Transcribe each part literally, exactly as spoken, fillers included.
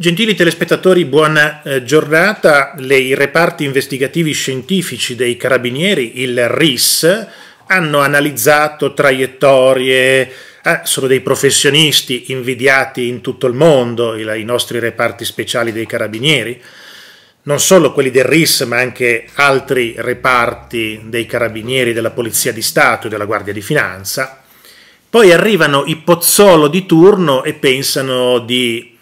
Gentili telespettatori, buona eh, giornata. Le, I reparti investigativi scientifici dei Carabinieri, il R I S, hanno analizzato traiettorie, eh, sono dei professionisti invidiati in tutto il mondo, i, i nostri reparti speciali dei Carabinieri, non solo quelli del R I S ma anche altri reparti dei Carabinieri, della Polizia di Stato e della Guardia di Finanza. Poi arrivano i Pozzolo di turno e pensano di,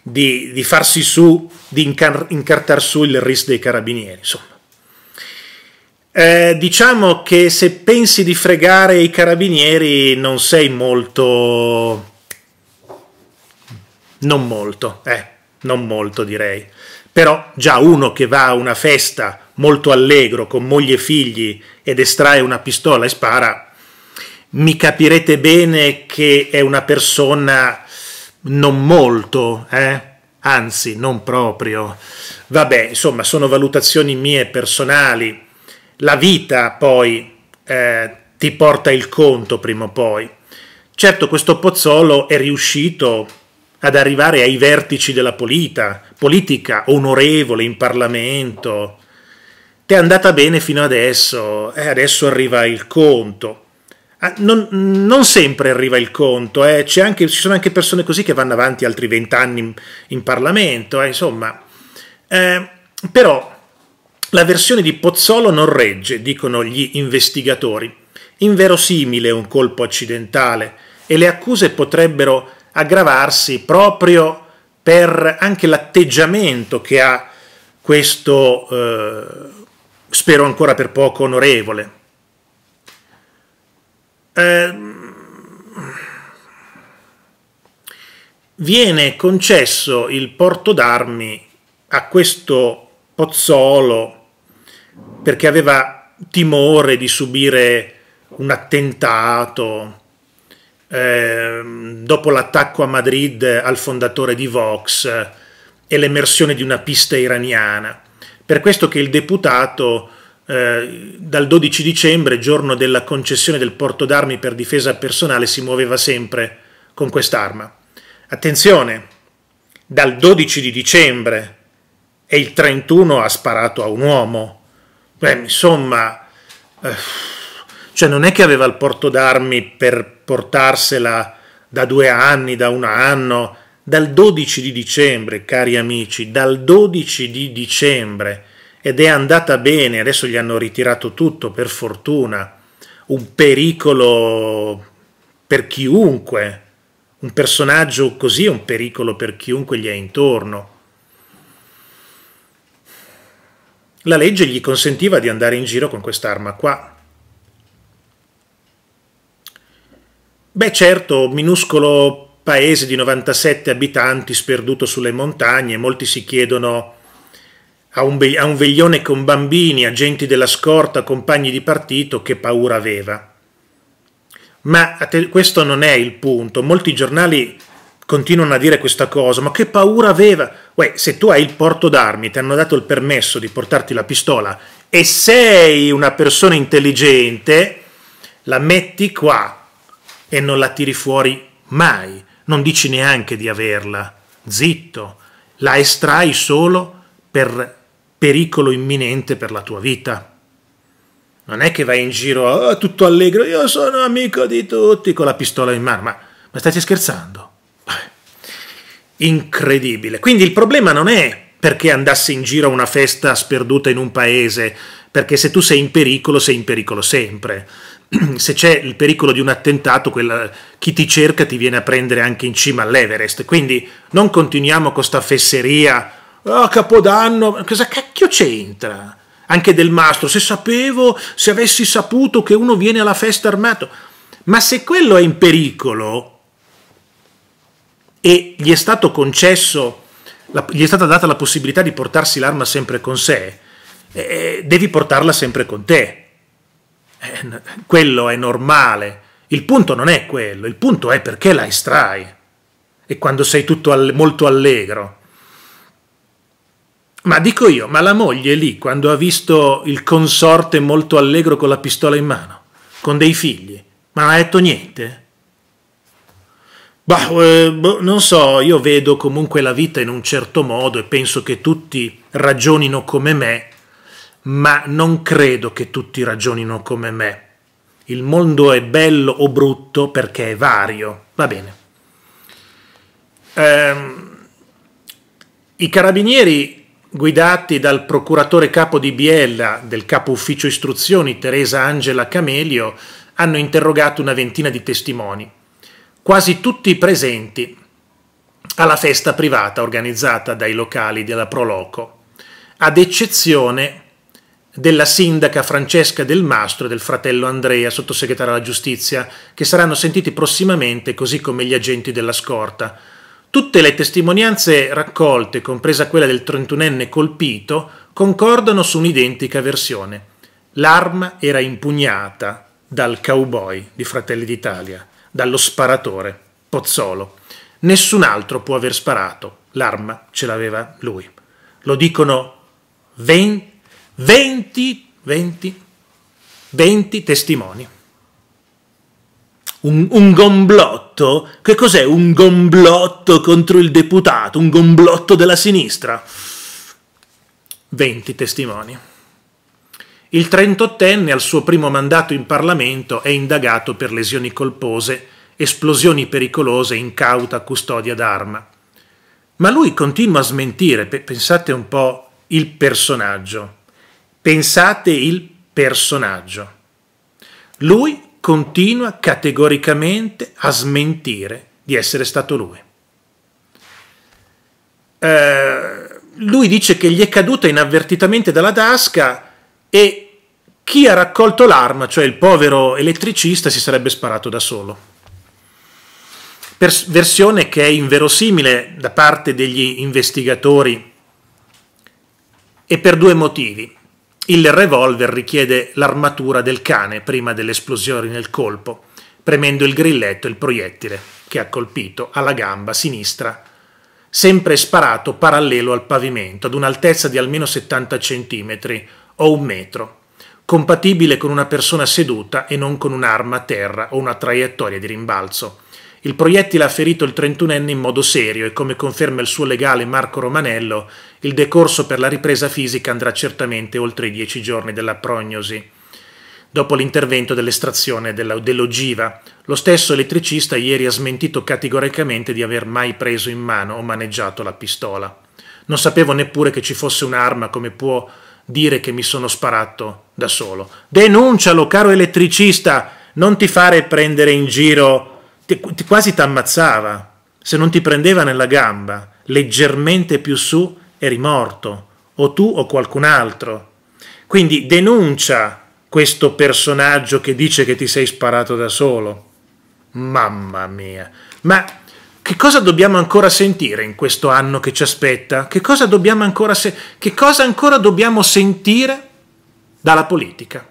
di, di farsi su, di incar incartar su il R I S dei Carabinieri. Insomma. Eh, diciamo che se pensi di fregare i Carabinieri non sei molto... non molto, eh, non molto direi. Però già uno che va a una festa molto allegro con moglie e figli ed estrae una pistola e spara... mi capirete bene che è una persona non molto, eh? Anzi, non proprio. Vabbè, insomma, sono valutazioni mie personali. La vita poi eh, ti porta il conto prima o poi. Certo, questo Pozzolo è riuscito ad arrivare ai vertici della polita, politica, onorevole, in Parlamento. Ti è andata bene fino adesso, eh, adesso arriva il conto. Ah, non, non sempre arriva il conto, eh. C'è anche, ci sono anche persone così che vanno avanti altri vent'anni in, in Parlamento, eh, insomma. Eh, però la versione di Pozzolo non regge, dicono gli investigatori. Inverosimile un colpo accidentale e le accuse potrebbero aggravarsi proprio per anche l'atteggiamento che ha questo, eh, spero ancora per poco, onorevole. Viene concesso il porto d'armi a questo Pozzolo perché aveva timore di subire un attentato eh, dopo l'attacco a Madrid al fondatore di Vox e l'emersione di una pista iraniana. Per questo che il deputato Eh, dal dodici dicembre, giorno della concessione del porto d'armi per difesa personale, si muoveva sempre con quest'arma. Attenzione, dal dodici di dicembre e il trentuno ha sparato a un uomo. Beh, insomma, eh, cioè non è che aveva il porto d'armi per portarsela da due anni, da un anno. Dal dodici di dicembre, cari amici, dal dodici di dicembre. Ed è andata bene, adesso gli hanno ritirato tutto, per fortuna, un pericolo per chiunque, un personaggio così è un pericolo per chiunque gli è intorno. La legge gli consentiva di andare in giro con quest'arma qua. Beh certo, minuscolo paese di novantasette abitanti sperduto sulle montagne, molti si chiedono... A un, a un veglione con bambini, agenti della scorta, compagni di partito, che paura aveva. Ma questo non è il punto. Molti giornali continuano a dire questa cosa, ma che paura aveva? Uè, se tu hai il porto d'armi, ti hanno dato il permesso di portarti la pistola e sei una persona intelligente, la metti qua e non la tiri fuori mai. Non dici neanche di averla. Zitto. La estrai solo per pericolo imminente per la tua vita. Non è che vai in giro oh, tutto allegro, io sono amico di tutti, con la pistola in mano, ma, ma state scherzando? Incredibile. Quindi il problema non è perché andasse in giro a una festa sperduta in un paese, perché se tu sei in pericolo, sei in pericolo sempre. Se c'è il pericolo di un attentato, quella, chi ti cerca ti viene a prendere anche in cima all'Everest, quindi non continuiamo con sta fesseria. Oh, Capodanno, cosa cacchio c'entra? Anche Del Mastro, se sapevo, se avessi saputo che uno viene alla festa armato. Ma se quello è in pericolo e gli è stato concesso, gli è stata data la possibilità di portarsi l'arma sempre con sé, eh, devi portarla sempre con te. Eh, quello è normale. Il punto non è quello, il punto è perché la estrai. E quando sei tutto all- molto allegro. Ma dico io, ma la moglie lì, quando ha visto il consorte molto allegro con la pistola in mano, con dei figli, ma non ha detto niente? Bah, eh, boh, non so, io vedo comunque la vita in un certo modo e penso che tutti ragionino come me, ma non credo che tutti ragionino come me. Il mondo è bello o brutto perché è vario, va bene. Eh, i carabinieri guidati dal procuratore capo di Biella, del capo ufficio istruzioni, Teresa Angela Camelio, hanno interrogato una ventina di testimoni, quasi tutti presenti alla festa privata organizzata dai locali della Proloco, ad eccezione della sindaca Francesca Del Mastro e del fratello Andrea, sottosegretario alla giustizia, che saranno sentiti prossimamente, così come gli agenti della scorta. Tutte le testimonianze raccolte, compresa quella del trentunenne colpito, concordano su un'identica versione. L'arma era impugnata dal cowboy di Fratelli d'Italia, dallo sparatore, Pozzolo. Nessun altro può aver sparato, l'arma ce l'aveva lui. Lo dicono venti, venti, venti, venti testimoni. Un, un gomblotto? Che cos'è un gomblotto contro il deputato? Un gomblotto della sinistra? venti testimoni. Il trentottenne al suo primo mandato in Parlamento è indagato per lesioni colpose, esplosioni pericolose, incauta custodia d'arma. Ma lui continua a smentire, pensate un po' il personaggio, pensate il personaggio. Lui continua categoricamente a smentire di essere stato lui. Eh, lui dice che gli è caduta inavvertitamente dalla tasca e chi ha raccolto l'arma, cioè il povero elettricista, si sarebbe sparato da solo. Pers- versione che è inverosimile da parte degli investigatori e per due motivi. Il revolver richiede l'armatura del cane prima dell'esplosione nel colpo, premendo il grilletto il proiettile che ha colpito alla gamba sinistra, sempre sparato parallelo al pavimento, ad un'altezza di almeno settanta centimetri, o un metro, compatibile con una persona seduta e non con un'arma a terra o una traiettoria di rimbalzo. Il proiettile ha ferito il trentunenne in modo serio e, come conferma il suo legale Marco Romanello, il decorso per la ripresa fisica andrà certamente oltre i dieci giorni della prognosi, dopo l'intervento dell'estrazione dell'ogiva. Lo stesso elettricista ieri ha smentito categoricamente di aver mai preso in mano o maneggiato la pistola. Non sapevo neppure che ci fosse un'arma, come può dire che mi sono sparato da solo. Denuncialo, caro elettricista, non ti fare prendere in giro, ti, ti, quasi ti ammazzava, se non ti prendeva nella gamba, leggermente più su eri morto, o tu o qualcun altro. Quindi denuncia questo personaggio che dice che ti sei sparato da solo. Mamma mia, ma che cosa dobbiamo ancora sentire in questo anno che ci aspetta? Che cosa dobbiamo ancora, se che cosa ancora dobbiamo sentire dalla politica?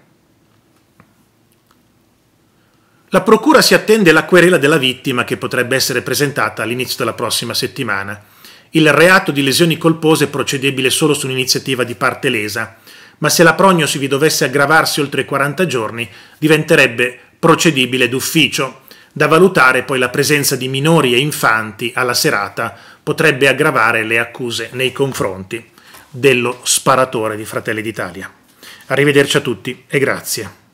La procura si attende la querela della vittima, che potrebbe essere presentata all'inizio della prossima settimana. Il reato di lesioni colpose è procedibile solo su un'iniziativa di parte lesa, ma se la prognosi vi dovesse aggravarsi oltre i quaranta giorni, diventerebbe procedibile d'ufficio. Da valutare poi la presenza di minori e infanti alla serata potrebbe aggravare le accuse nei confronti dello sparatore di Fratelli d'Italia. Arrivederci a tutti e grazie.